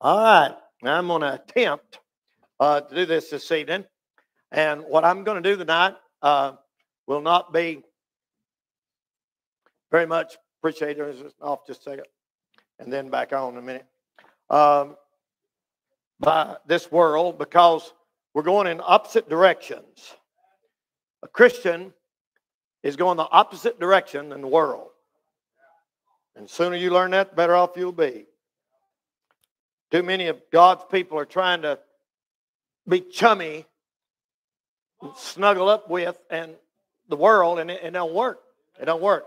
All right, now I'm going to attempt to do this evening. And what I'm going to do tonight will not be very much appreciated. Off just a second, and then back on in a minute. By this world, because we're going in opposite directions. A Christian is going the opposite direction than the world. And the sooner you learn that, the better off you'll be. Too many of God's people are trying to be chummy, snuggle up with and the world, and it don't work. It don't work.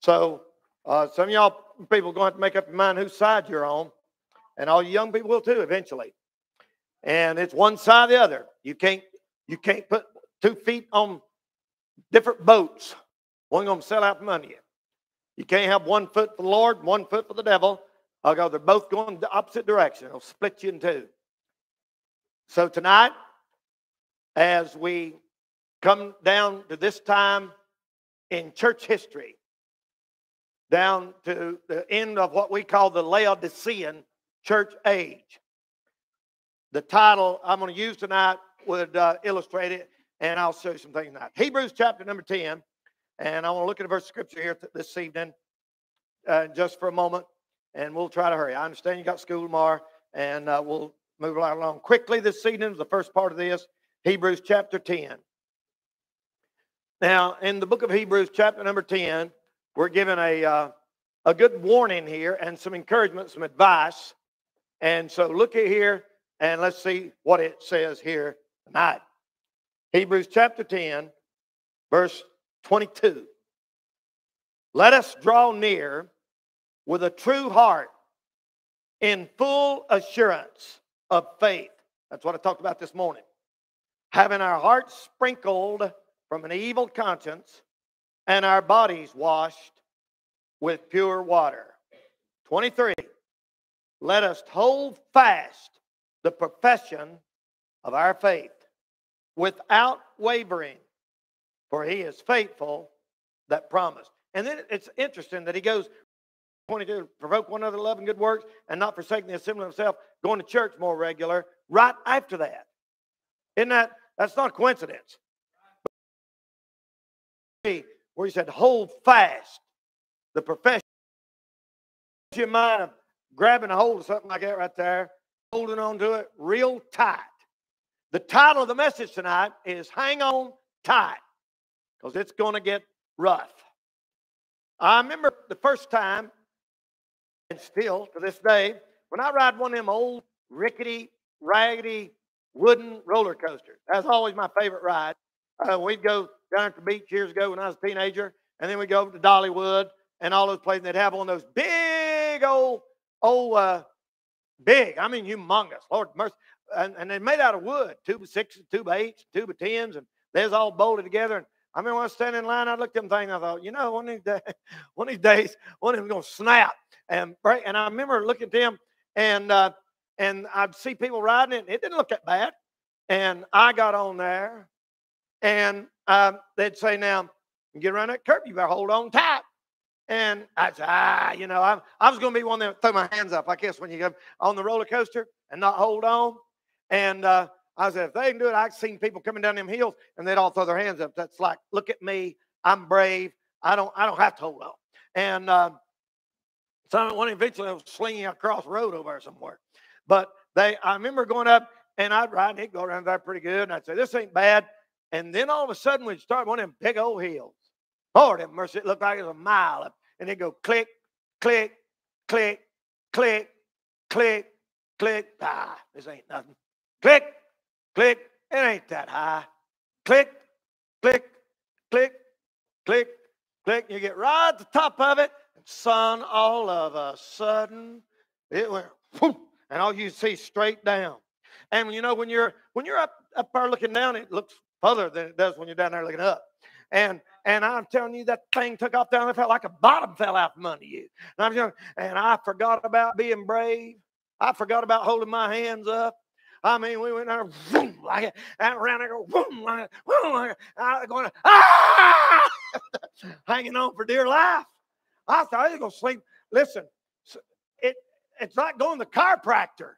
So some of y'all people are going to have to make up your mind whose side you're on. And all you young people will too eventually. And it's one side or the other. You can't put 2 feet on different boats. One's going to sell out from under you. You can't have 1 foot for the Lord, 1 foot for the devil. They're both going the opposite direction. It'll split you in two. So tonight, as we come down to this time in church history, down to the end of what we call the Laodicean church age, the title I'm going to use tonight would illustrate it, and I'll show you some things tonight. Hebrews chapter number 10, and I want to look at a verse of scripture here this evening just for a moment, and we'll try to hurry. I understand you got school tomorrow, and we'll move right along quickly this evening. The first part of this, Hebrews chapter 10. Now, in the book of Hebrews chapter number 10, we're given a good warning here and some encouragement, some advice. And so look at here, and let's see what it says here tonight. Hebrews chapter 10, verse 22. Let us draw near with a true heart in full assurance of faith. That's what I talked about this morning. Having our hearts sprinkled from an evil conscience and our bodies washed with pure water. 23. Let us hold fast the profession of our faith without wavering, for he is faithful that promised. And then it's interesting that he goes, 22, provoke one another to love and good works, and not forsaking the assembly of himself, going to church more regular, right after that. Isn't that, that's not a coincidence. Where he said, hold fast the profession. Your mind of grabbing a hold of something like that right there, holding on to it real tight. The title of the message tonight is Hang On Tight, because it's going to get rough. I remember the first time, and still to this day, when I ride one of them old, rickety, raggedy, wooden roller coasters. That's always my favorite ride. We'd go down at the beach years ago when I was a teenager, and then we'd go over to Dollywood and all those places, and they'd have one of those big big, I mean humongous, Lord mercy, and they're made out of wood, 2x6s, 2x8s, 2x10s, and they're all bolted together. And I mean, when I was standing in line, I looked at them things, and I thought, you know, one of these days, one of them's going to snap and break. And I remember looking at them, and I'd see people riding it, and it didn't look that bad. And I got on there, and they'd say, now, you get around that curve, you better hold on tight. And I'd say, you know, I was going to be one that throw my hands up, I guess, when you go on the roller coaster and not hold on. And I said, if they can do it, I've seen people coming down them hills, and they'd all throw their hands up. That's like, look at me, I'm brave. I don't have to hold on. And so one eventually I was slinging across the road over somewhere. But I remember going up, and I'd ride, and he'd go around there pretty good, and I'd say, this ain't bad. And then all of a sudden, we'd start one of them big old hills. Lord have mercy, it looked like it was a mile up. And they'd go click, click, click, click, click, click. Ah, this ain't nothing. Click, click, it ain't that high. Click, click, click, click, click. You get right at the top of it, and son, all of a sudden, it went whoop. And all you see straight down. And you know, when you're up there looking down, it looks further than it does when you're down there looking up. And I'm telling you, that thing took off down there. It felt like a bottom fell out from under you. And I'm telling you, and I forgot about being brave. I forgot about holding my hands up. I mean, we went down there, boom, like it, and around there, boom, like it, boom, like it. I was going, hanging on for dear life. I thought I was going to sleep. Listen, It's not going to the chiropractor.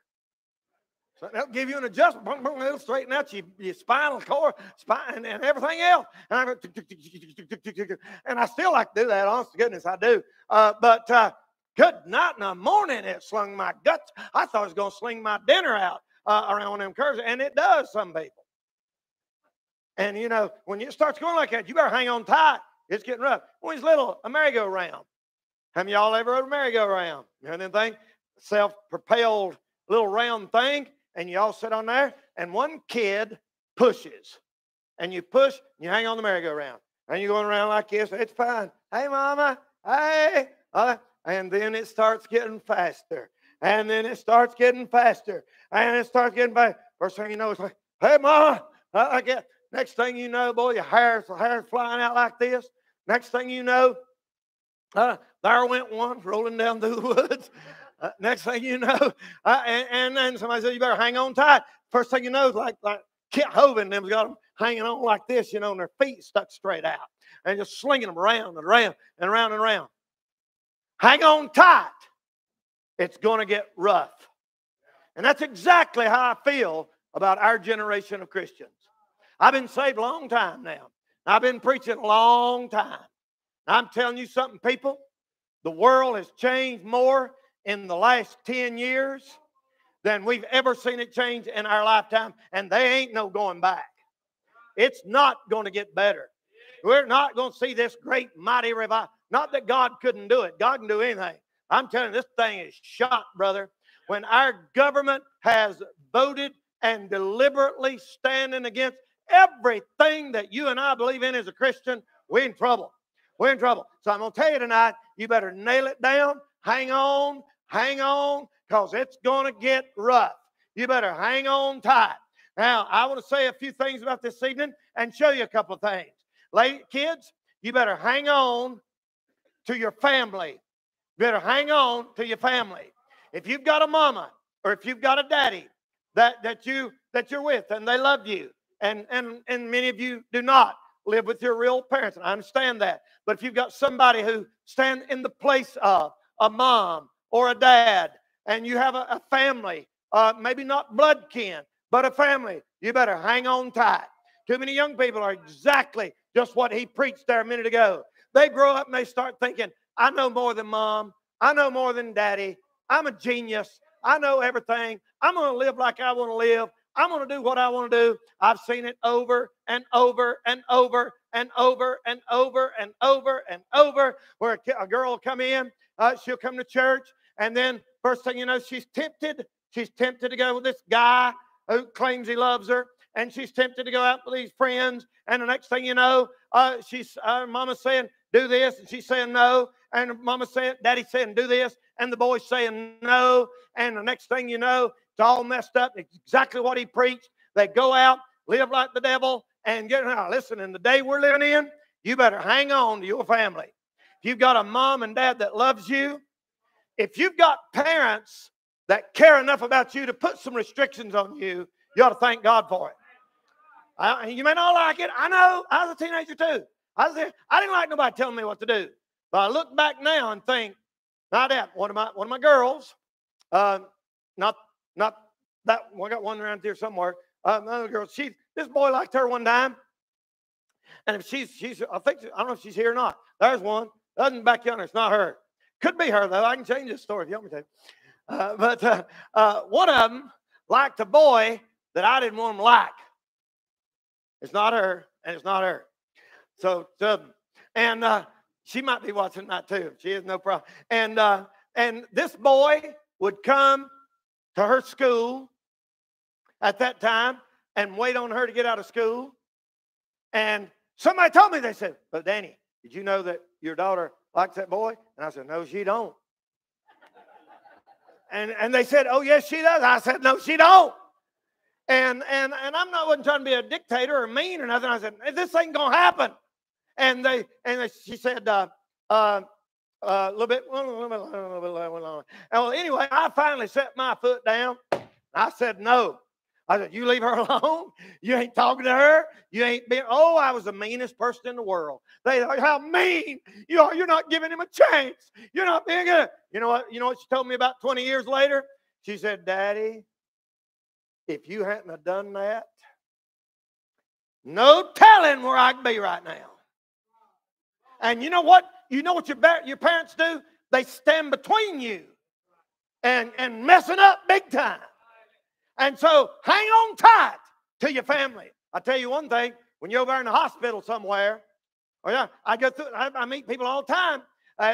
So they'll give you an adjustment. They'll straighten out your spinal cord, spine, and everything else. And I still like to do that. Honest to goodness, I do. But good night in the morning, it slung my guts. I thought it was going to sling my dinner out around them curves, and it does some people. And, you know, when it starts going like that, you better hang on tight. It's getting rough. Well, it's little, a merry-go-round. How many of y'all ever rode a merry-go-round? You heard anything? Self-propelled little round thing. And you all sit on there, and one kid pushes. And you push, and you hang on the merry-go-round. And you're going around like this. It's fine. Hey, mama. Hey. And then it starts getting faster. And then it starts getting faster. And it starts getting faster. First thing you know, it's like, hey, mama. I get. Next thing you know, boy, your hair's flying out like this. Next thing you know, there went one rolling down through the woods. Next thing you know, and then somebody said, you better hang on tight. First thing you know, it's like Kit Hovind and them's got them hanging on like this, you know, and their feet stuck straight out. And just slinging them around and around and around and around. Hang on tight. It's going to get rough. And that's exactly how I feel about our generation of Christians. I've been saved a long time now. I've been preaching a long time. I'm telling you something, people. The world has changed more in the last 10 years than we've ever seen it change in our lifetime. And they ain't no going back. It's not going to get better. We're not going to see this great, mighty revival. Not that God couldn't do it. God can do anything. I'm telling you, this thing is shot, brother. When our government has voted and deliberately standing against everything that you and I believe in as a Christian, we're in trouble. We're in trouble. So I'm going to tell you tonight, you better nail it down. Hang on, because it's going to get rough. You better hang on tight. Now, I want to say a few things about this evening and show you a couple of things. Kids, you better hang on to your family. You better hang on to your family. If you've got a mama or if you've got a daddy that you're with and they love you, and many of you do not live with your real parents. And I understand that. But if you've got somebody who stands in the place of a mom or a dad, and you have a family, maybe not blood kin, but a family, you better hang on tight. Too many young people are exactly just what he preached there a minute ago. They grow up and they start thinking, I know more than mom. I know more than daddy. I'm a genius. I know everything. I'm going to live like I want to live. I'm going to do what I want to do. I've seen it over and over and over and over and over and over and over where a girl will come in. She'll come to church. And then first thing you know, she's tempted. She's tempted to go with this guy who claims he loves her. And she's tempted to go out with these friends. And the next thing you know, mama's saying, do this. And she's saying no. And mama's saying, daddy's saying, do this. And the boy's saying no. And the next thing you know, it's all messed up. It's exactly what he preached. They go out, live like the devil, and get out. Listen, in the day we're living in, you better hang on to your family. If you've got a mom and dad that loves you, if you've got parents that care enough about you to put some restrictions on you, you ought to thank God for it. You may not like it. I know. I was a teenager too. I didn't like nobody telling me what to do. But I look back now and think, my dad, one of my girls, not that I got one around here somewhere. Another girl, this boy liked her one time, and if I don't know if she's here or not. There's one. Doesn't back yonder. It's not her. Could be her though. I can change this story if you want me to. But one of them liked a boy that I didn't want him to like. It's not her, and it's not her. So and she might be watching tonight too. She is no problem. And this boy would come to her school at that time and wait on her to get out of school. And somebody told me, they said, but Danny, did you know that your daughter likes that boy? And I said, no, she don't. And they said, oh, yes, she does. I said, no, she don't. And I wasn't trying to be a dictator or mean or nothing. I said, this ain't going to happen. She said, a little bit. Well, anyway, I finally set my foot down. I said no. I said, you leave her alone? You ain't talking to her? You ain't been, oh, I was the meanest person in the world. They like, how mean you are. You're not giving him a chance. You're not being good. You know what she told me about 20 years later? She said, Daddy, if you hadn't have done that, no telling where I'd be right now. And you know what? You know what your parents do? They stand between you and messing up big time. And so hang on tight to your family. I tell you one thing, when you're over in the hospital somewhere, oh yeah, I go through, I meet people all the time.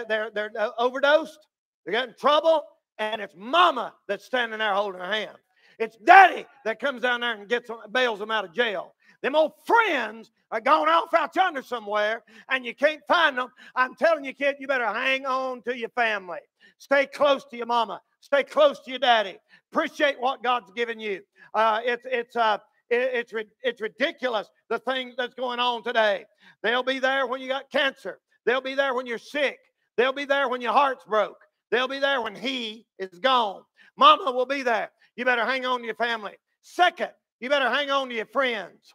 They're overdosed, they're getting in trouble, and it's mama that's standing there holding her hand. It's daddy that comes down there and gets them, bails them out of jail. Them old friends are gone off out yonder somewhere, and you can't find them. I'm telling you, kid, you better hang on to your family. Stay close to your mama. Stay close to your daddy. Appreciate what God's given you. It's ridiculous, the thing that's going on today. They'll be there when you got cancer. They'll be there when you're sick. They'll be there when your heart's broke. They'll be there when he is gone. Mama will be there. You better hang on to your family. Second, you better hang on to your friends.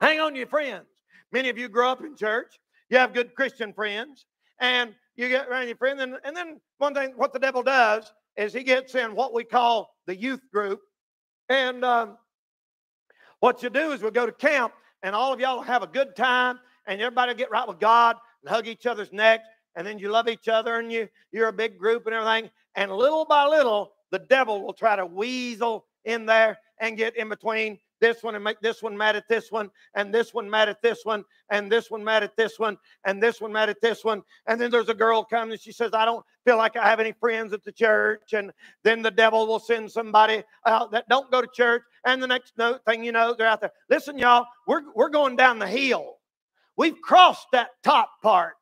Hang on to your friends. Many of you grow up in church. You have good Christian friends. And you get around your friend. And then one thing, what the devil does is he gets in what we call the youth group. And what you do is we'll go to camp, and all of y'all will have a good time, and everybody will get right with God and hug each other's neck. And then you love each other, and you're a big group and everything. And little by little, the devil will try to weasel in there and get in between this one and make this one mad at this one, and this one mad at this one, and this one mad at this one, and this one mad at this one. And then there's a girl coming and she says, I don't feel like I have any friends at the church. And then the devil will send somebody out that don't go to church. And the next thing you know, they're out there. Listen, y'all, we're going down the hill. We've crossed that top part.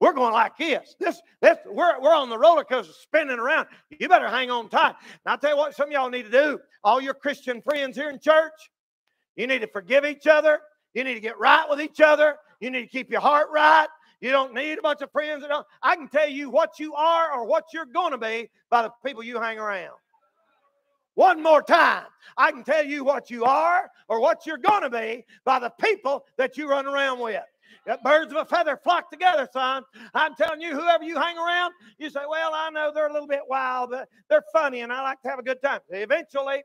We're going like this. We're on the roller coaster spinning around. You better hang on tight. And I tell you what, some of y'all need to do. All your Christian friends here in church, you need to forgive each other. You need to get right with each other. You need to keep your heart right. You don't need a bunch of friends. I can tell you what you are or what you're going to be by the people you hang around. One more time. I can tell you what you are or what you're going to be by the people that you run around with. Birds of a feather flock together, son. I'm telling you, whoever you hang around, you say, well, I know they're a little bit wild, but they're funny, and I like to have a good time. Eventually,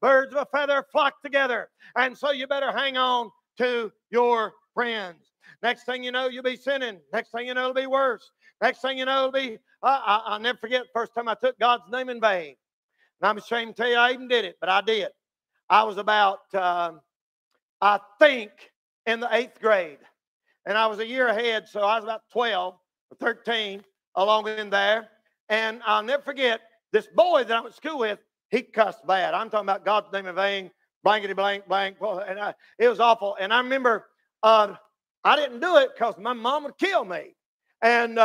birds of a feather flock together. And so you better hang on to your friends. Next thing you know, you'll be sinning. Next thing you know, it'll be worse. Next thing you know, it'll be, I'll never forget the first time I took God's name in vain. And I'm ashamed to tell you I even did it, but I did. I was about... I think in the 8th grade, and I was a year ahead, so I was about 12 or 13 along in there, and I'll never forget this boy that I went to school with. He cussed bad. I'm talking about God's name in vain, blankety blank blank, and it was awful. And I remember I didn't do it because my mom would kill me, and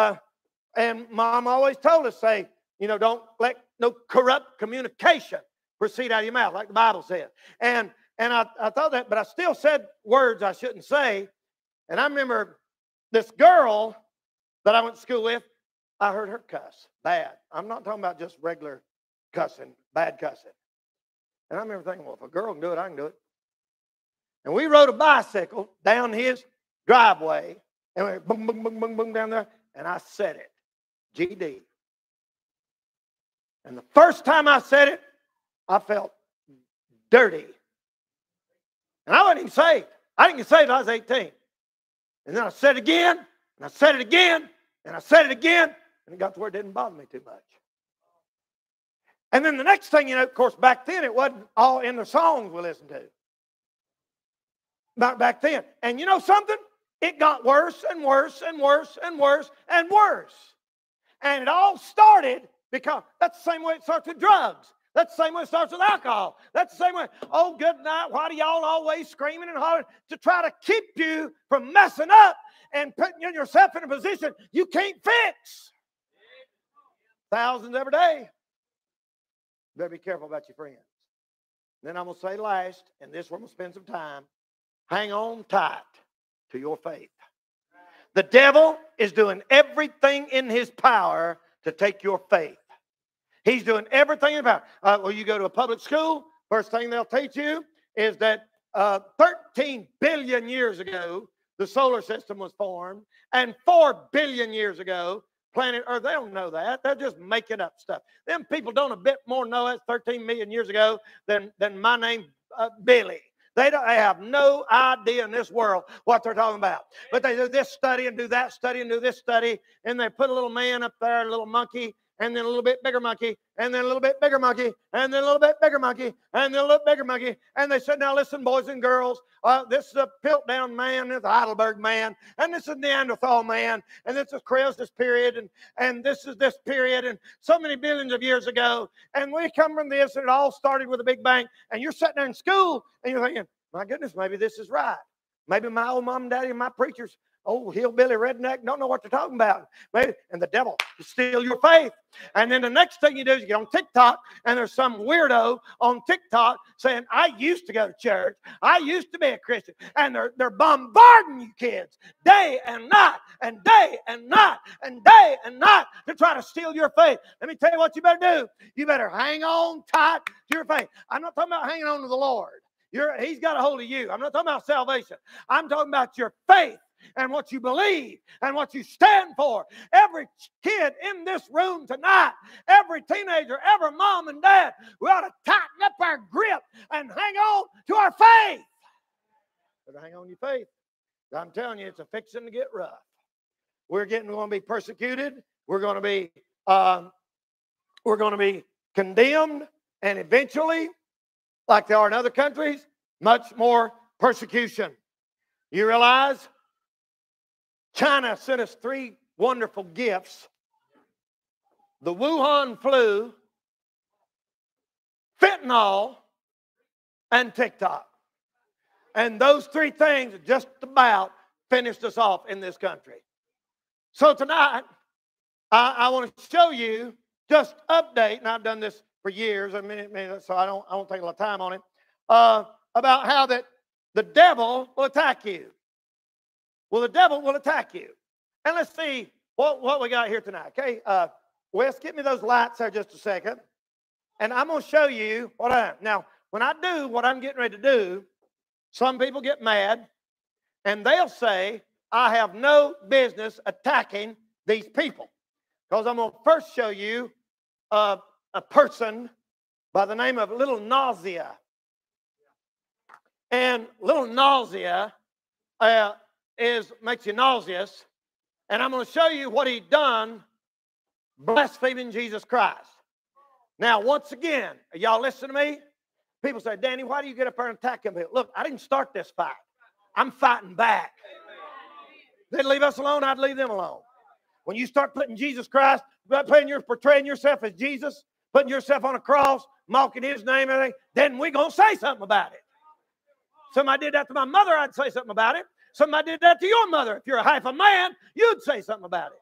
mom always told us, say, you know, don't let no corrupt communication proceed out of your mouth, like the Bible says. And I thought that, but I still said words I shouldn't say. And I remember this girl that I went to school with, I heard her cuss bad. I'm not talking about just regular cussing, bad cussing. And I remember thinking, well, if a girl can do it, I can do it. And we rode a bicycle down his driveway, and we went boom, boom, boom, boom, boom down there, and I said it, GD. And the first time I said it, I felt dirty. And I wasn't even saved. I didn't get saved until I was 18. And then I said it again, and I said it again, and I said it again, and it got to where it didn't bother me too much. And then the next thing you know, of course, back then it wasn't all in the songs we listened to. Not back then. And you know something? It got worse and worse and worse and worse and worse. And it all started because that's the same way it starts with drugs. That's the same way it starts with alcohol. That's the same way. Oh, good night. Why do y'all always screaming and hollering? To try to keep you from messing up and putting yourself in a position you can't fix. Thousands every day. Better be careful about your friends. And then I'm going to say last, and this one will spend some time. Hang on tight to your faith. The devil is doing everything in his power to take your faith. He's doing everything about it. Well, you go to a public school, first thing they'll teach you is that 13 billion years ago, the solar system was formed, and 4 billion years ago, planet Earth. They don't know that. They're just making up stuff. Them people don't a bit more know that's 13 million years ago than my name, Billy. They have no idea in this world what they're talking about. But they do this study and do that study and do this study, and they put a little man up there, a little monkey, and then a little bit bigger monkey, and then a little bit bigger monkey, and then a little bit bigger monkey, and then a little bigger monkey. And they said, now listen, boys and girls, this is a Piltdown man, this is a Heidelberg man, and this is Neanderthal man, and this is Cretaceous period, and this is this period, and so many billions of years ago. And we come from this, and it all started with a big bang. And you're sitting there in school, and you're thinking, my goodness, maybe this is right. Maybe my old mom and daddy and my preachers, old hillbilly redneck, don't know what they're talking about. Maybe, and the devil will steal your faith. And then the next thing you do is you get on TikTok, and there's some weirdo on TikTok saying, I used to go to church. I used to be a Christian. And they're bombarding you kids day and night and day and night and day and night to try to steal your faith. Let me tell you what you better do. You better hang on tight to your faith. I'm not talking about hanging on to the Lord. He's got a hold of you. I'm not talking about salvation. I'm talking about your faith and what you believe and what you stand for. Every kid in this room tonight, every teenager, every mom and dad, we ought to tighten up our grip and hang on to our faith. But hang on to your faith. I'm telling you, it's a fixing to get rough. We're going to be persecuted. We're going to be condemned, and eventually, like there are in other countries, much more persecution. You realize China sent us 3 wonderful gifts: the Wuhan flu, fentanyl, and TikTok. And those 3 things just about finished us off in this country. So tonight, I want to show you, just update, and I've done this for years, so I won't take a lot of time on it, about how that the devil will attack you. Well, the devil will attack you. And let's see what we got here tonight, okay? Wes, get me those lights there just a second, and I'm going to show you what I am. Now, when I do what I'm getting ready to do, some people get mad, and they'll say, I have no business attacking these people, because I'm going to first show you a person by the name of Little Nausea. And Little Nausea makes you nauseous. And I'm going to show you what he done blaspheming Jesus Christ. Now, once again, y'all listen to me. People say, Danny, why do you get up there and attack him? Look, I didn't start this fight. I'm fighting back. If they'd leave us alone, I'd leave them alone. When you start putting Jesus Christ, portraying yourself as Jesus, putting yourself on a cross, mocking his name and everything, then we're going to say something about it. Somebody did that to my mother, I'd say something about it. Somebody did that to your mother. If you're a half a man, you'd say something about it.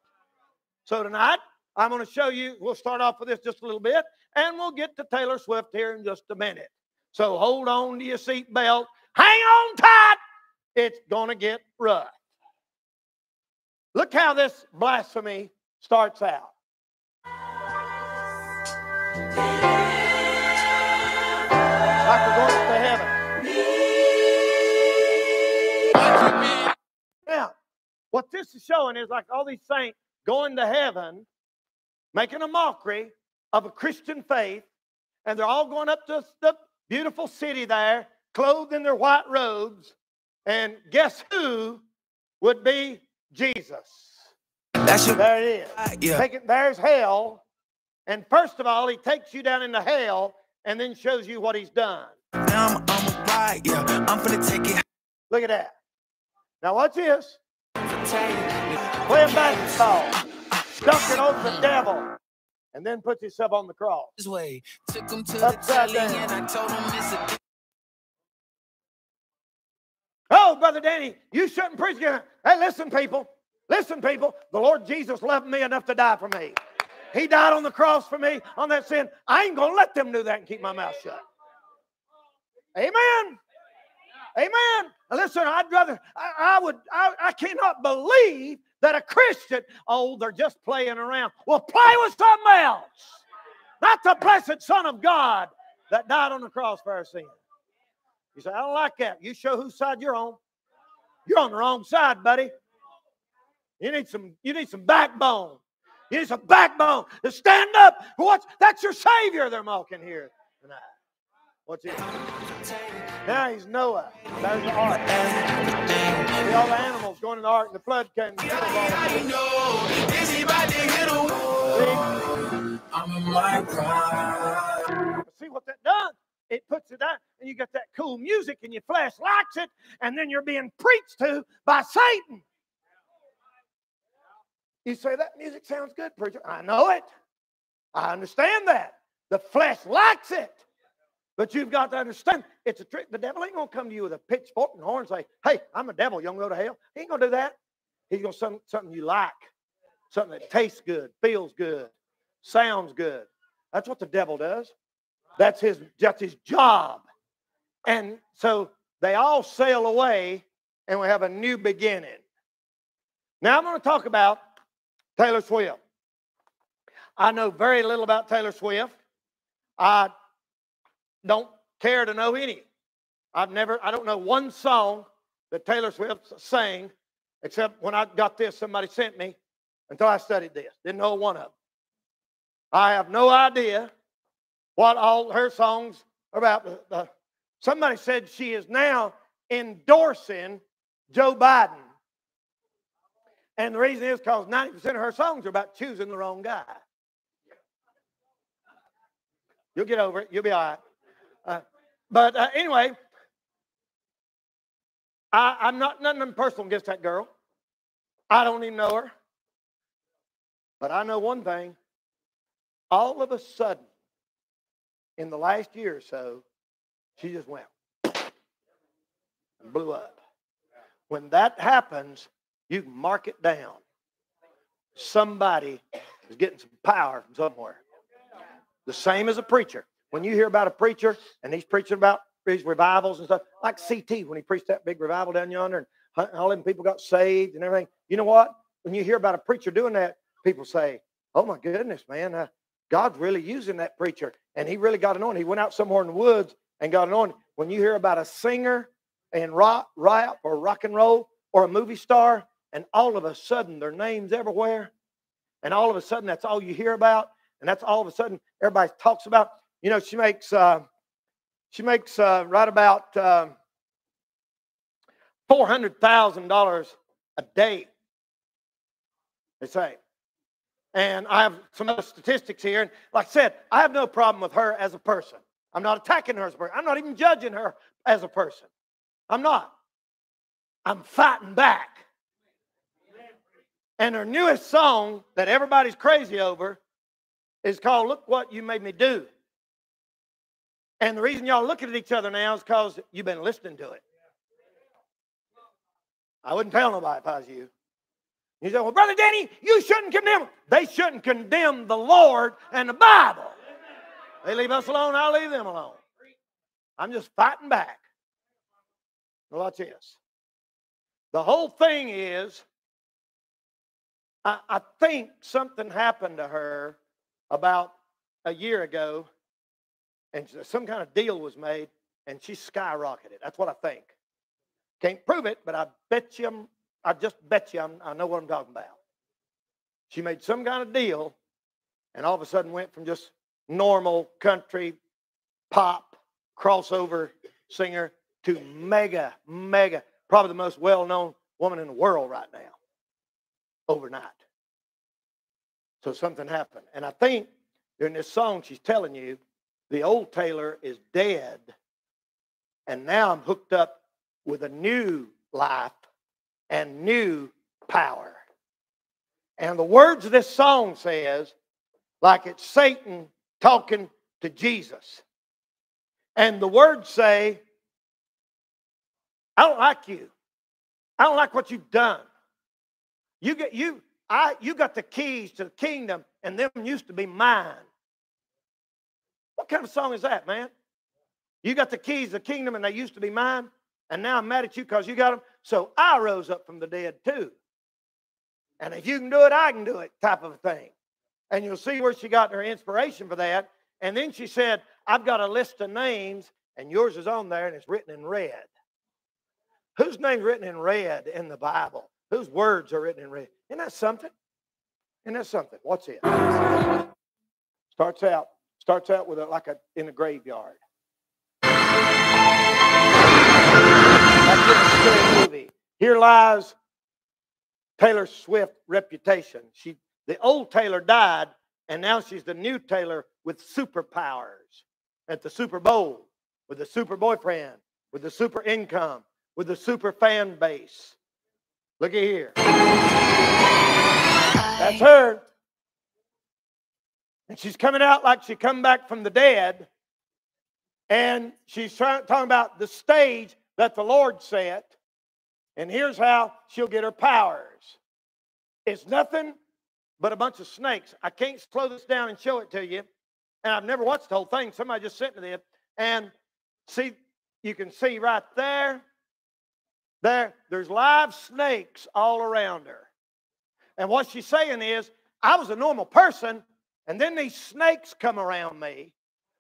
So tonight, I'm going to show you, we'll start off with this just a little bit, and we'll get to Taylor Swift here in just a minute. So hold on to your seat belt. Hang on tight. It's going to get rough. Look how this blasphemy starts out. Like we're going to heaven. Now, what this is showing is like all these saints going to heaven, making a mockery of a Christian faith, and they're all going up to the beautiful city there, clothed in their white robes, and guess who would be Jesus? There it is. Yeah. There's hell, and first of all, he takes you down into hell, and then shows you what he's done. I'm gonna take it. Look at that. Now watch this. Playing basketball, dunking over the devil, and then puts himself on the cross. This way. Took him to upside down. And I told him it's a... Oh, Brother Danny, you shouldn't preach again. Hey, listen, people. The Lord Jesus loved me enough to die for me. He died on the cross for me, on that sin. I ain't going to let them do that and keep my mouth shut. Amen. Amen. Listen, I cannot believe that a Christian, oh, they're just playing around. Well, play with something else. Not the blessed Son of God that died on the cross for our sin. You say, I don't like that. You show whose side you're on. You're on the wrong side, buddy. You need some backbone. You need some backbone to stand up for what's that's your Savior they're mocking here tonight. What's it? Now he's Noah. There's the ark. See all the animals going in the ark, and the flood came. See what that does? It puts it out, and you got that cool music, and your flesh likes it, and then you're being preached to by Satan. You say, that music sounds good, preacher. I know it. I understand that. The flesh likes it. But you've got to understand, it's a trick. The devil ain't going to come to you with a pitchfork and horn and say, hey, I'm a devil. You're going to go to hell. He ain't going to do that. He's going to something you like, something that tastes good, feels good, sounds good. That's what the devil does. That's his job. And so they all sail away, and we have a new beginning. Now I'm going to talk about Taylor Swift. I know very little about Taylor Swift. I don't care to know any. I don't know one song that Taylor Swift sang, except when I got this, somebody sent me, until I studied this. Didn't know one of them. I have no idea what all her songs are about. Somebody said she is now endorsing Joe Biden. And the reason is because 90% of her songs are about choosing the wrong guy. You'll get over it. You'll be all right. Anyway, I'm not nothing personal against that girl. I don't even know her. But I know one thing. All of a sudden, in the last year or so, she just went and blew up. When that happens, you can mark it down. Somebody is getting some power from somewhere. The same as a preacher. When you hear about a preacher and he's preaching about these revivals and stuff, like CT when he preached that big revival down yonder and all them people got saved and everything. You know what? When you hear about a preacher doing that, people say, oh my goodness, man, God's really using that preacher. And he really got anointed. He went out somewhere in the woods and got anointed. When you hear about a singer and rap or rock and roll or a movie star, and all of a sudden their name's everywhere, and all of a sudden that's all you hear about, and that's all of a sudden everybody talks about. You know, she makes right about $400,000 a day, they say. And I have some other statistics here. And like I said, I have no problem with her as a person. I'm not attacking her as a person. I'm not even judging her as a person. I'm not. I'm fighting back. And her newest song that everybody's crazy over is called Look What You Made Me Do. And the reason y'all looking at each other now is because you've been listening to it. I wouldn't tell nobody if I was you. You say, well, Brother Danny, you shouldn't condemn them. They shouldn't condemn the Lord and the Bible. They leave us alone, I'll leave them alone. I'm just fighting back. Now watch this. The whole thing is, I think something happened to her about a year ago, and some kind of deal was made, and she skyrocketed. That's what I think. Can't prove it, but I know what I'm talking about. She made some kind of deal, and all of a sudden went from just normal country pop crossover singer to mega, probably the most well-known woman in the world right now, overnight. So something happened. And I think during this song she's telling you, the old Taylor is dead, and now I'm hooked up with a new life and new power. And the words of this song says, like it's Satan talking to Jesus. And the words say, I don't like you. I don't like what you've done. You got the keys to the kingdom, and them used to be mine. What kind of song is that, man? You got the keys to the kingdom, and they used to be mine, and now I'm mad at you because you got them. So I rose up from the dead too. And if you can do it, I can do it type of a thing. And you'll see where she got her inspiration for that. And then she said, I've got a list of names, and yours is on there, and it's written in red. Whose name's written in red in the Bible? Whose words are written in red? Isn't that something? Isn't that something? What's it? Starts out with like in a graveyard. Like in a movie. Here lies Taylor Swift reputation. The old Taylor died, and now she's the new Taylor with superpowers at the Super Bowl, with the super boyfriend, with the super income, with the super fan base. Look at here. That's her. And she's coming out like she come back from the dead. And she's talking about the stage that the Lord set. And here's how she'll get her powers. It's nothing but a bunch of snakes. I can't slow this down and show it to you. And I've never watched the whole thing. Somebody just sent me this. And see, you can see right there. There's live snakes all around her. And what she's saying is, I was a normal person, and then these snakes come around me.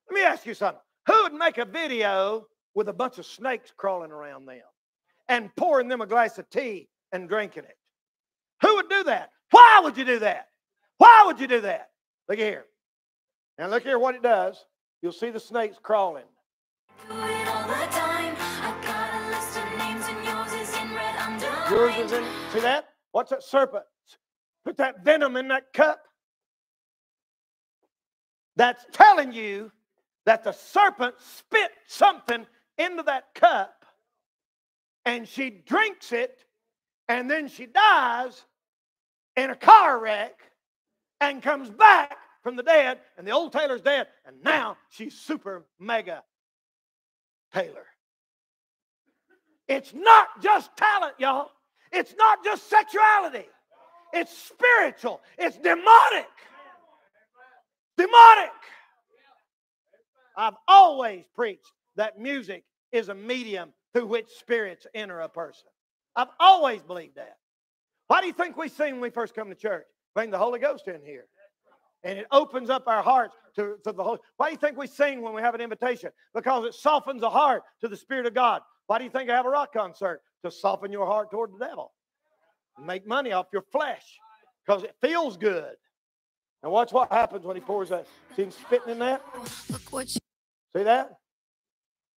Let me ask you something. Who would make a video with a bunch of snakes crawling around them and pouring them a glass of tea and drinking it? Who would do that? Why would you do that? Why would you do that? Look here. Now look here what it does. You'll see the snakes crawling. Do it all the time. I got a list of names, and yours is in red underline. Yours is in, see that? What's that serpent? Put that venom in that cup. That's telling you that the serpent spit something into that cup, and she drinks it, and then she dies in a car wreck and comes back from the dead, and the old Taylor's dead, and now she's super mega Taylor. It's not just talent, y'all. It's not just sexuality. It's spiritual. It's demonic. Demonic. I've always preached that music is a medium through which spirits enter a person. I've always believed that. Why do you think we sing when we first come to church? Bring the Holy Ghost in here. And it opens up our hearts to the Holy. Why do you think we sing when we have an invitation? Because it softens the heart to the Spirit of God. Why do you think I have a rock concert? To soften your heart toward the devil. Make money off your flesh because it feels good. And watch what happens when he pours that. See him spitting in that? See that?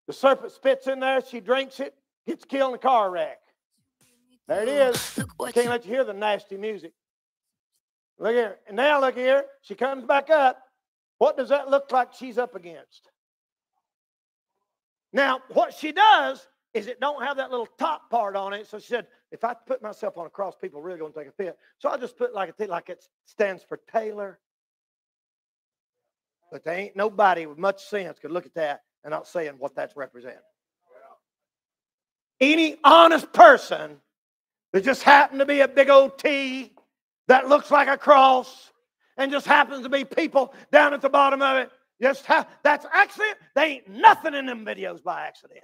The serpent spits in there. She drinks it. Gets killed in a car wreck. There it is. Can't let you hear the nasty music. Look here. And now look here. She comes back up. What does that look like she's up against? Now, what she does is it don't have that little top part on it. So she said, if I put myself on a cross, people are really going to take a fit. So I'll just put like it stands for Taylor. But there ain't nobody with much sense could look at that and not saying what that's representing. Any honest person that just happened to be a big old T that looks like a cross and just happens to be people down at the bottom of it, just that's accident. There ain't nothing in them videos by accident.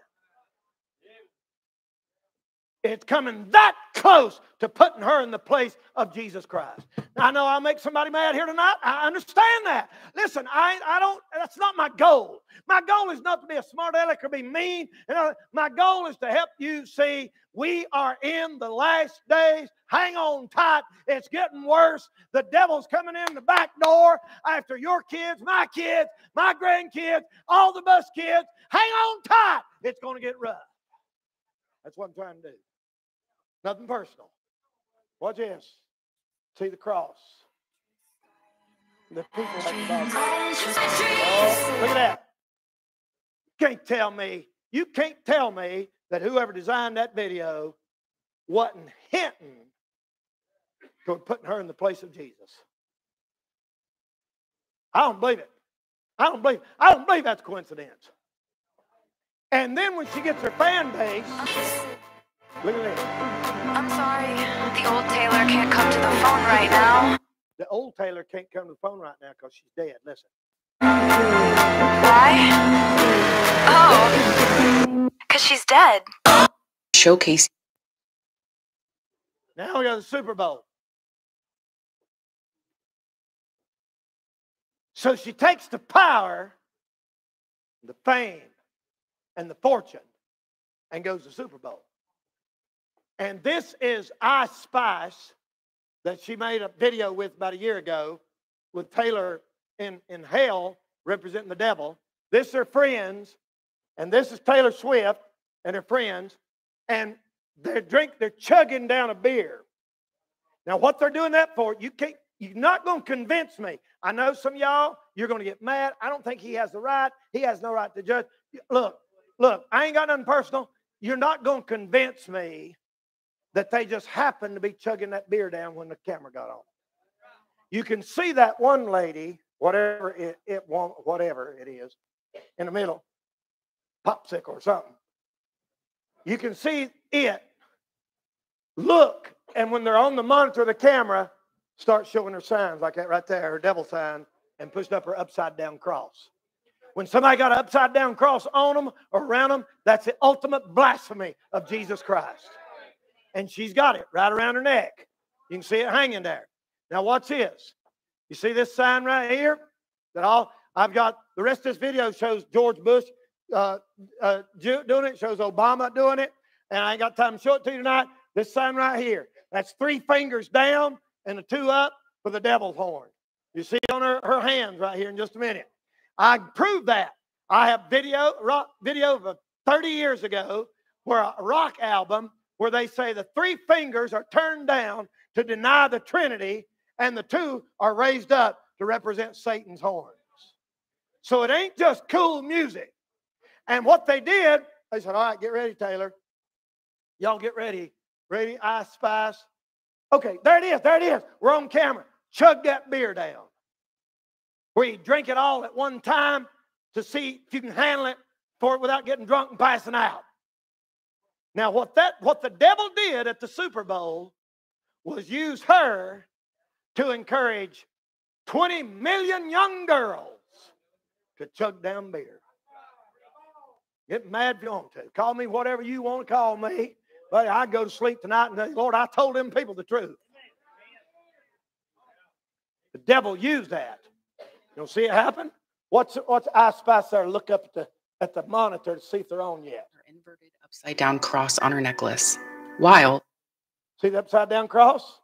It's coming that close to putting her in the place of Jesus Christ. Now, I know I'll make somebody mad here tonight. I understand that. Listen, I don't. That's not my goal. My goal is not to be a smart aleck or be mean. My goal is to help you see we are in the last days. Hang on tight. It's getting worse. The devil's coming in the back door after your kids, my grandkids, all the bus kids. Hang on tight. It's going to get rough. That's what I'm trying to do. Nothing personal. Watch this. See the cross. The people at the bottom. Oh, look at that. You can't tell me that whoever designed that video wasn't hinting toward putting her in the place of Jesus. I don't believe it. I don't believe that's coincidence. And then when she gets her fan base, look at this. I'm sorry, the old Taylor can't come to the phone right now. The old Taylor can't come to the phone right now because she's dead. Listen. Why? Oh, because she's dead. Showcase. Now we got the Super Bowl. So she takes the power, the fame, and the fortune and goes to the Super Bowl. And this is Ice Spice that she made a video with about a year ago with Taylor in hell representing the devil. This is her friends, and this is Taylor Swift and her friends, and they're chugging down a beer. Now, what they're doing that for, you're not going to convince me. I know some of y'all, you're going to get mad. I don't think he has the right. He has no right to judge. Look, I ain't got nothing personal. You're not going to convince me that they just happened to be chugging that beer down when the camera got on. You can see that one lady, whatever it is, in the middle, popsicle or something. You can see it. Look, and when they're on the monitor, the camera starts showing her signs like that right there, her devil sign, and pushed up her upside-down cross. When somebody got an upside-down cross on them or around them, that's the ultimate blasphemy of Jesus Christ. And she's got it right around her neck. You can see it hanging there. Now watch this. You see this sign right here? I've got the rest of this video shows George Bush doing it. Shows Obama doing it. And I ain't got time to show it to you tonight. This sign right here. That's 3 fingers down and the 2 up for the devil's horn. You see it on her hands right here in just a minute. I proved that. I have video of 30 years ago where a rock album where they say the 3 fingers are turned down to deny the Trinity and the 2 are raised up to represent Satan's horns. So it ain't just cool music. And what they did, they said, all right, get ready, Taylor. Y'all get ready. Ready, Ice Spice. Okay, there it is. We're on camera. Chug that beer down. Where you drink it all at one time to see if you can handle it for it without getting drunk and passing out. Now, what the devil did at the Super Bowl was use her to encourage 20 million young girls to chug down beer. Get mad if you want to. Call me whatever you want to call me. But I go to sleep tonight and say, Lord, I told them people the truth. The devil used that. You don't see it happen? What's Ice Spice there? Look up at the monitor to see if they're on yet. Her inverted upside down cross on her necklace. While. See the upside down cross?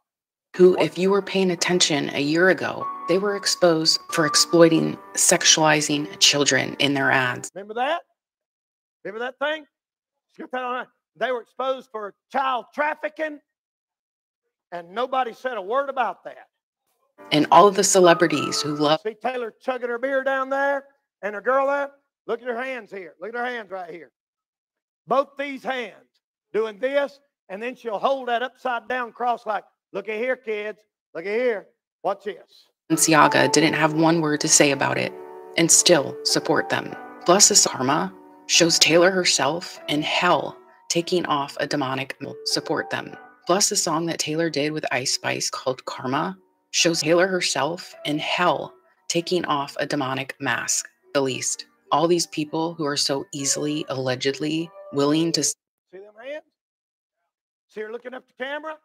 Who, if you were paying attention a year ago, they were exposed for exploiting, sexualizing children in their ads. Remember that? Remember that thing? Skip that on. They were exposed for child trafficking, and nobody said a word about that. And all of the celebrities who love... See Taylor chugging her beer down there, and her girl there? Look at her hands here. Look at her hands right here. Both these hands doing this, and then she'll hold that upside-down cross like, look at here, kids. Look at here. Watch this. Balenciaga didn't have one word to say about it, and still support them. Plus, this karma shows Taylor herself in hell taking off a demonic support them. Plus, the song that Taylor did with Ice Spice called Karma shows Taylor herself in hell taking off a demonic mask, the least. All these people who are so easily, allegedly willing to... See them hands? See her looking up the camera?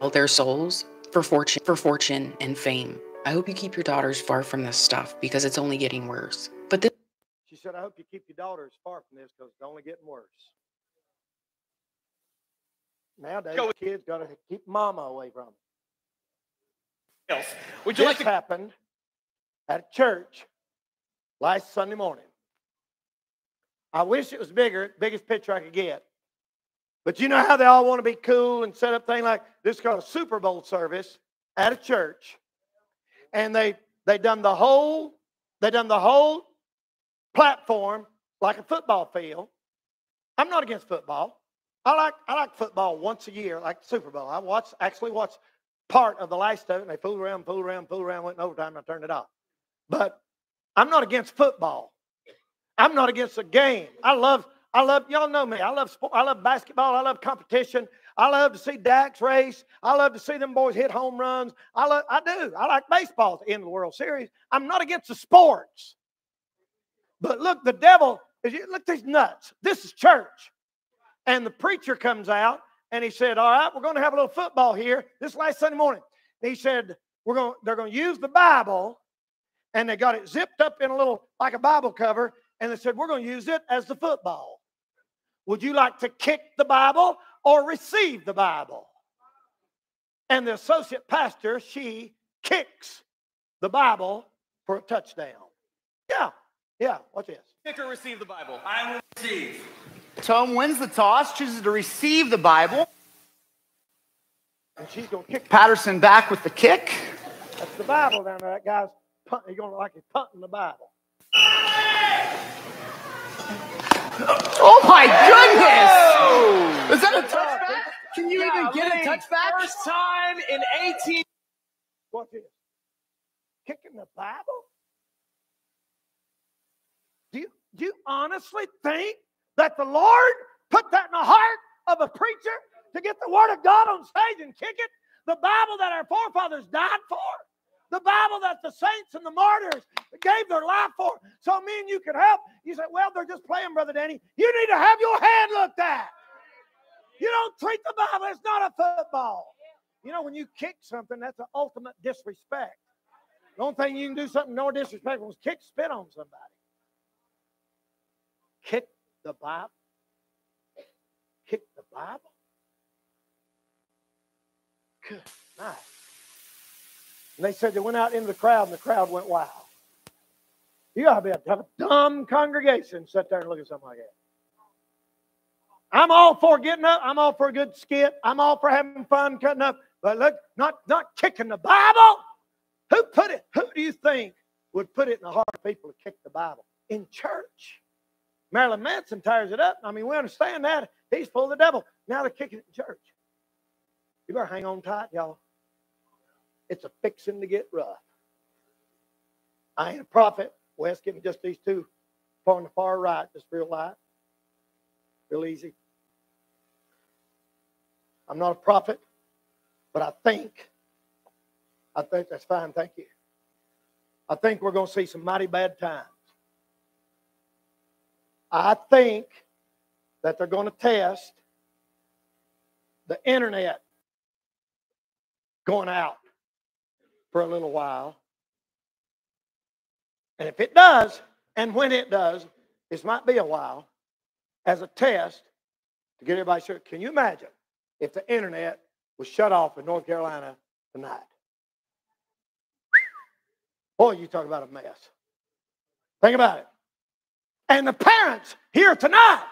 All their souls for fortune and fame. I hope you keep your daughters far from this stuff because it's only getting worse. But this, she said, I hope you keep your daughters far from this because it's only getting worse. Nowadays, kids got to keep mama away from them. Would you this like to happened at church last Sunday morning. I wish it was bigger, biggest picture I could get. But you know how they all want to be cool and set up things like this called a Super Bowl service at a church. And they done the whole platform like a football field. I'm not against football. I like football once a year, like the Super Bowl. I actually watched part of the last of it, and they fooled around, went in overtime, and I turned it off. But I'm not against football. I'm not against the game. I love y'all know me. I love sport, I love basketball, I love competition. I love to see Dax race. I love to see them boys hit home runs. I do. I like baseball at the end of the World Series. I'm not against the sports. But look, the devil, look at these nuts. This is church. And the preacher comes out and he said, all right, we're going to have a little football here this last Sunday morning. And he said, they're going to use the Bible, and they got it zipped up in a little, like a Bible cover, and they said, we're going to use it as the football. Would you like to kick the Bible or receive the Bible? And the associate pastor, she kicks the Bible for a touchdown. Yeah, watch this. Kick or receive the Bible? I will receive. Tom wins the toss, chooses to receive the Bible. And she's going to kick Patterson back with the kick. That's the Bible down there. That guy's punting. He's going to like he's punting the Bible. Oh, my goodness. Whoa. Is that a touchback? Can you even get a touchback? First time in 18. What's this? Kicking the Bible? Do you honestly think that the Lord put that in the heart of a preacher to get the Word of God on stage and kick it? The Bible that our forefathers died for? The Bible that the saints and the martyrs gave their life for? So me and you could help. You say, well, they're just playing, Brother Danny. You need to have your hand looked at. You don't treat the Bible. It's not a football. You know, when you kick something, that's the ultimate disrespect. The only thing you can do something more disrespectful is kick, spit on somebody. Kick the Bible. Kick the Bible. Good night. And they said they went out into the crowd, and the crowd went wild. You gotta be a dumb congregation sit there and look at something like that. I'm all for getting up. I'm all for a good skit. I'm all for having fun, cutting up. But look, not kicking the Bible. Who put it? Who do you think would put it in the heart of people to kick the Bible? In church. Marilyn Manson tires it up. I mean, we understand that. He's full of the devil. Now they're kicking it in church. You better hang on tight, y'all. It's a fixing to get rough. I ain't a prophet. Wes, give me just these two far on the far right, just real light. Real easy. I'm not a prophet, but I think that's fine, thank you. I think we're going to see some mighty bad times. I think that they're going to test the internet going out for a little while. And if it does, and when it does, this might be a while, as a test to get everybody sure. Can you imagine if the internet was shut off in North Carolina tonight? Boy, you talk about a mess. Think about it. And the parents here tonight,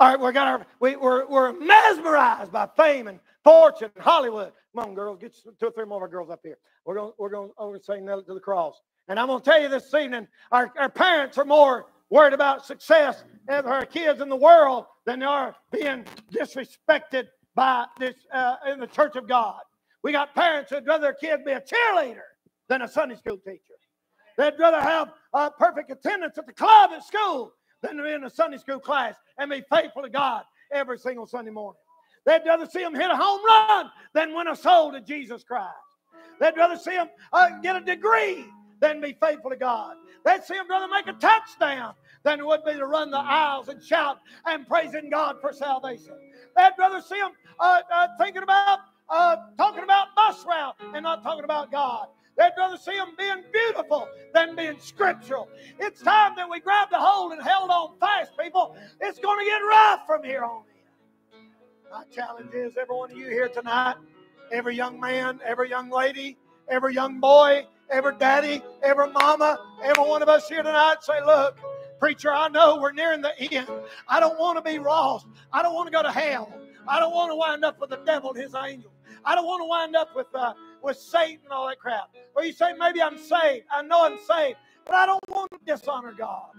all right, we're mesmerized by fame and fortune and Hollywood. Come on, girls, get two or three more of our girls up here. We're going to sing Nelly to the Cross. And I'm going to tell you this evening, our parents are more worried about success of our kids in the world than they are being disrespected by this in the church of God. We got parents who'd rather their kids be a cheerleader than a Sunday school teacher. They'd rather have perfect attendance at the club at school than to be in a Sunday school class and be faithful to God every single Sunday morning. They'd rather see them hit a home run than win a soul to Jesus Christ. They'd rather see them get a degree than be faithful to God. They'd see them rather make a touchdown than it would be to run the aisles and shout and praising God for salvation. They'd rather see them thinking about talking about bus route and not talking about God. They'd rather see them being beautiful than being scriptural. It's time that we grabbed a hold and held on fast, people. It's going to get rough from here on in. My challenge is every one of you here tonight, every young man, every young lady, every young boy, every daddy, every mama, every one of us here tonight say, look, preacher, I know we're nearing the end. I don't want to be lost. I don't want to go to hell. I don't want to wind up with the devil and his angels. I don't want to wind up with Satan and all that crap. Or you say, maybe I'm saved. I know I'm saved, but I don't want to dishonor God.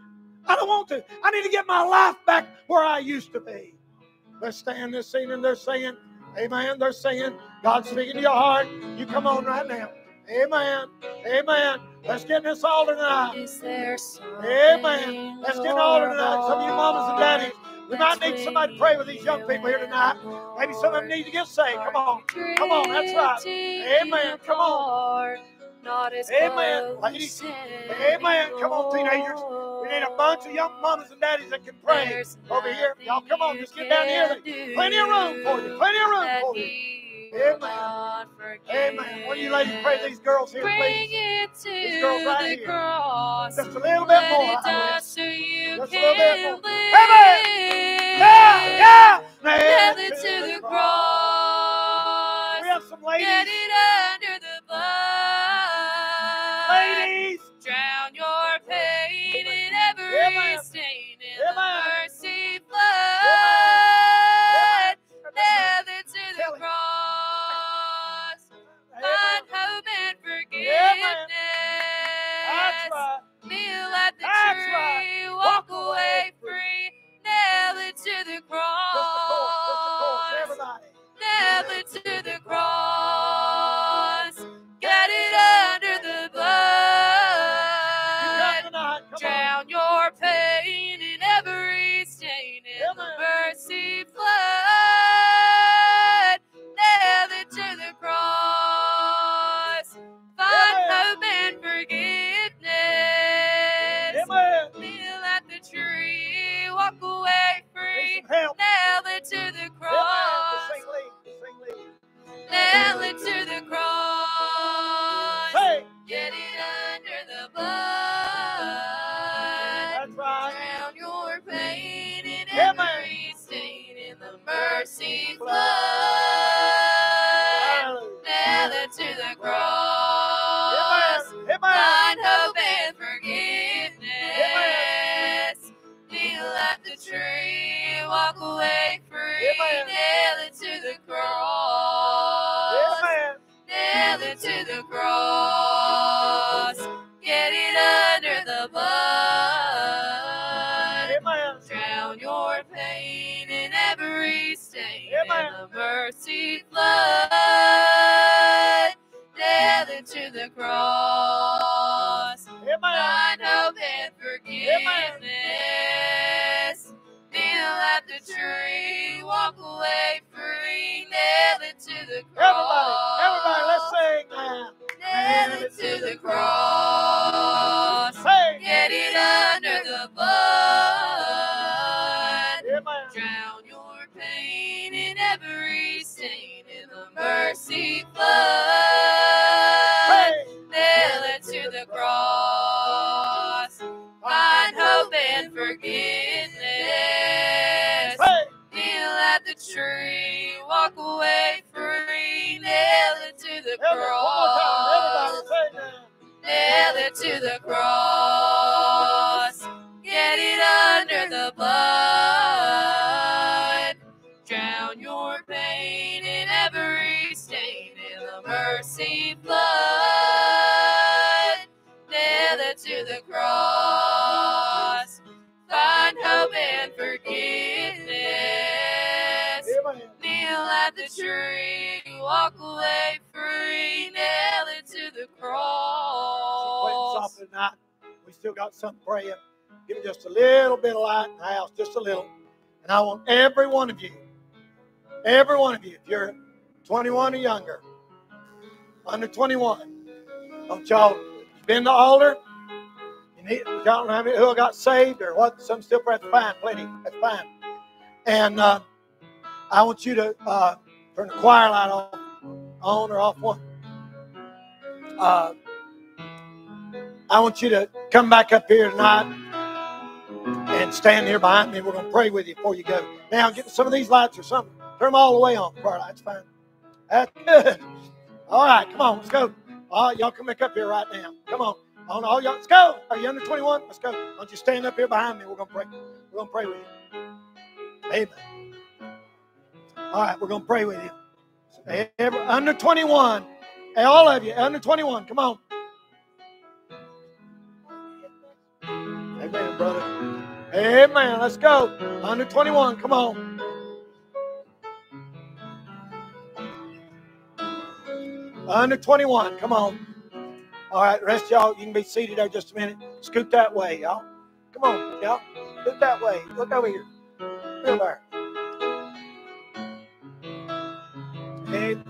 I don't want to. I need to get my life back where I used to be. They're standing this evening. They're saying, amen. They're saying, God's speaking to your heart. You come on right now. Amen. Amen. Let's get in this altar tonight. Amen. Let's get in the altar tonight. Some of you mamas and daddies, we might need somebody to pray with these young people here tonight. Maybe some of them need to get saved. Come on. Come on. That's right. Amen. Come on. Amen. Ladies. Amen. Come on, teenagers. need a bunch of young mamas and daddies that can pray over here. Y'all come on, just get down here. Plenty of room for you. Plenty of room for you. Amen. Amen. Will you ladies pray these girls here, please? These girls right here. Just a little bit more. Just a little bit more. Amen. Yeah, yeah. Nail it to the cross. We have some ladies. Get it under the blood. Ladies. Drown your pain in every stain in the mercy flood. Nail it to the cross. Find hope and forgiveness. Kneel at the tree. Walk away free. Nail it to the cross. Nail it to the cross. Get it under the blood. Drown your pain in every stain in the mercy flood. Nail it to the cross. Find hope and forgiveness. Kneel at the tree. Walk away free. Nail it to the cross. Nail it to the cross. Hey. Get it under the blood. That's right. Drown your pain in every stain in the mercy flood. Nail it to the cross. Find hope and forgiveness. Kneel at the tree. Walk away free. Nail it to the cross. Nail it to the cross. Get it under the blood. Drown your pain in every stain in the mercy flood. Nail it to the cross. Find hope and forgiveness. Kneel at the tree, walk away free, nail it to the cross. Everybody, let's sing now. Nail it to the cross. Get it under the blood. Drown your pain in every stain in the mercy flood. Nail it to the cross. Find hope and forgiveness. Kneel at the tree. Walk away free. Nail it to the cross. Nail it to the cross. Get it under the blood. Drown your pain in every stain in the mercy flood. Nail it to the cross. Find hope and forgiveness. Kneel at the tree. Walk away free. Nail it to the cross. Soft tonight. We still got some praying. Give me just a little bit of light in the house, just a little. And I want every one of you, if you're 21 or younger, under 21, don't y'all bend the altar. Y'all don't have any who got saved or what? Some still pray. That's fine, plenty. That's fine. And I want you to turn the choir light on or off one. I want you to come back up here tonight and stand here behind me. We're going to pray with you before you go. Now, get some of these lights or something. Turn them all the way on. Choir lights, fine. That's good. All right, come on, let's go. All right, y'all come back up here right now. Come on. On all y'all, let's go. Are you under 21? Let's go. Why don't you stand up here behind me? We're gonna pray. We're gonna pray with you. Amen. All right, we're gonna pray with you. Under 21, hey, all of you under 21, come on. Amen, brother. Amen. Let's go. Under 21, come on. Under 21, come on. All right, the rest of y'all, you can be seated there just a minute. Scoot that way, y'all. Come on, y'all. Scoot that way. Look over here. Feel there. Amen.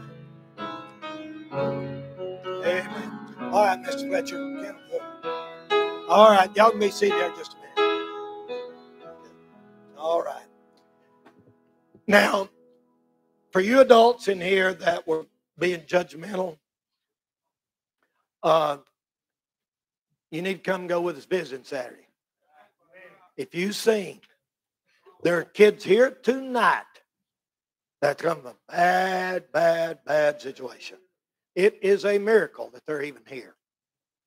Amen. All right, Mr. Fletcher. All right, y'all can be seated there just a minute. Now, for you adults in here that were being judgmental, you need to come go with us visiting Saturday. If you sing, there are kids here tonight that come from a bad, bad, bad situation. It is a miracle that they're even here.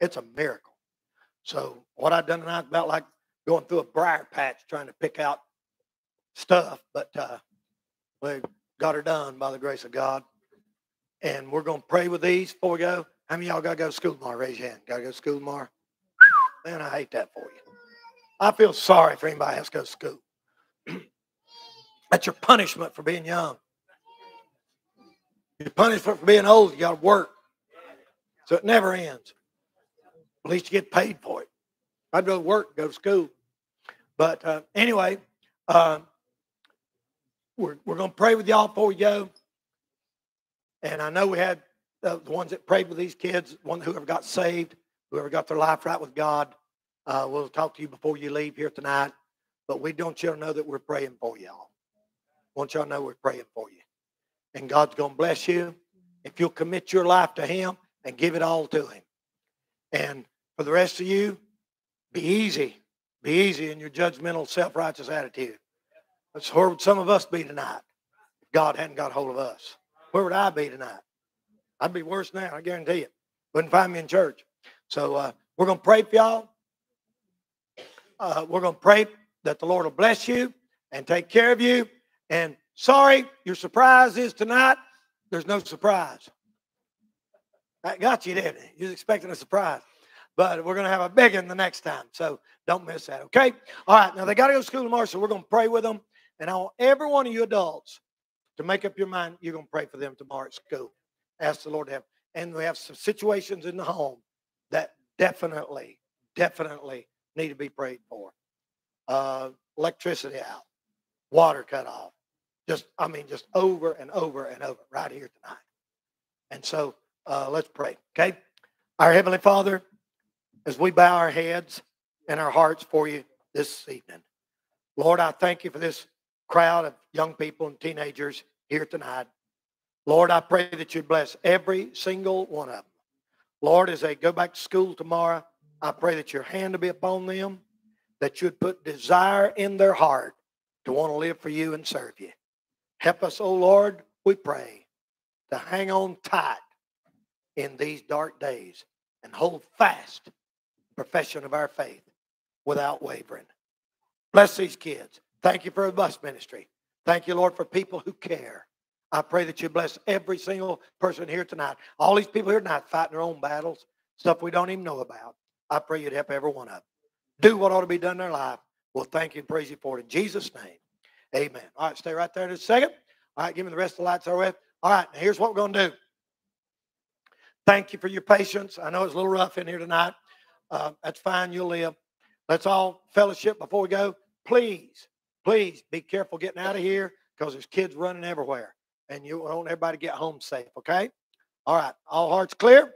It's a miracle. So what I've done tonight is about like going through a briar patch trying to pick out stuff, but we got her done by the grace of God. And we're going to pray with these before we go. How many of y'all got to go to school tomorrow? Raise your hand. Got to go to school tomorrow? Man, I hate that for you. I feel sorry for anybody else goes to school. That's your punishment for being young. Your punishment for being old, you got to work. So it never ends. At least you get paid for it. I'd go to work, go to school. But anyway, we're going to pray with y'all before we go. And I know we had the ones that prayed with these kids, whoever got saved, whoever got their life right with God. We'll talk to you before you leave here tonight. But we don't y'all know that we're praying for y'all. Want y'all to know we're praying for you. And God's going to bless you if you'll commit your life to Him and give it all to Him. And for the rest of you, be easy. Be easy in your judgmental, self-righteous attitude. That's where would some of us be tonight if God hadn't got hold of us? Where would I be tonight? I'd be worse now, I guarantee it. Wouldn't find me in church. So we're going to pray for y'all. We're going to pray that the Lord will bless you and take care of you. And sorry, your surprise is tonight, there's no surprise. That got you, didn't it? You was expecting a surprise. But we're going to have a big one the next time. So don't miss that, okay? All right, now they got to go to school tomorrow, so we're going to pray with them. And I want every one of you adults to make up your mind you're going to pray for them tomorrow at school. Ask the Lord to help. And we have some situations in the home that definitely, definitely need to be prayed for. Electricity out. Water cut off. Just over and over and over right here tonight. And so let's pray, okay? Our Heavenly Father, as we bow our heads and our hearts for you this evening, Lord, I thank you for this crowd of young people and teenagers here tonight. Lord, I pray that you bless every single one of them. Lord, as they go back to school tomorrow, I pray that your hand will be upon them, that you would put desire in their heart to want to live for you and serve you. Help us, O Lord, we pray, to hang on tight in these dark days and hold fast the profession of our faith without wavering. Bless these kids. Thank you for the bus ministry. Thank you, Lord, for people who care. I pray that you bless every single person here tonight. All these people here tonight fighting their own battles, stuff we don't even know about. I pray you'd help every one of them. Do what ought to be done in their life. We'll thank you and praise you for it. In Jesus' name, amen. All right, stay right there just a second. All right, give me the rest of the lights over with. All right, now here's what we're going to do. Thank you for your patience. I know it's a little rough in here tonight. That's fine. You'll live. Let's all fellowship before we go. Please, please be careful getting out of here because there's kids running everywhere. And you want everybody to get home safe, okay? All right. All hearts clear?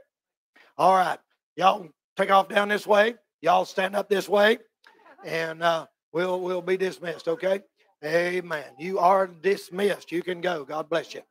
All right. Y'all take off down this way. Y'all stand up this way. And we'll be dismissed, okay? Amen. You are dismissed. You can go. God bless you.